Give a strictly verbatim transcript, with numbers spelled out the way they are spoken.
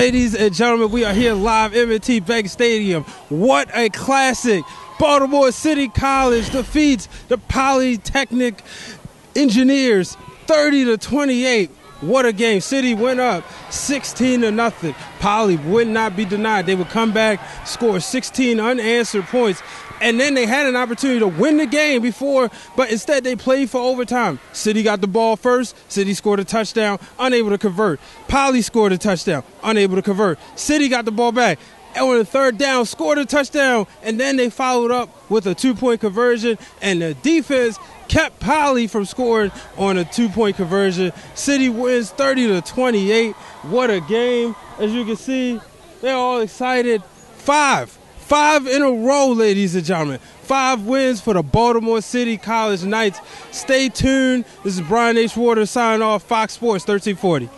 Ladies and gentlemen, we are here live at M and T Bank Stadium. What a classic! Baltimore City College defeats the Polytechnic Engineers thirty to twenty-eight. What a game. City went up sixteen to nothing. Poly would not be denied. They would come back, score sixteen unanswered points, and then they had an opportunity to win the game before, but instead they played for overtime. City got the ball first. City scored a touchdown, unable to convert. Poly scored a touchdown, unable to convert. City got the ball back. And on the third down, scored a touchdown, and then they followed up with a two-point conversion, and the defense kept Poly from scoring on a two-point conversion. City wins thirty to twenty-eight. What a game. As you can see, they're all excited. Five. Five in a row, ladies and gentlemen. Five wins for the Baltimore City College Knights. Stay tuned. This is Brian H. Waters signing off. Fox Sports thirteen forty.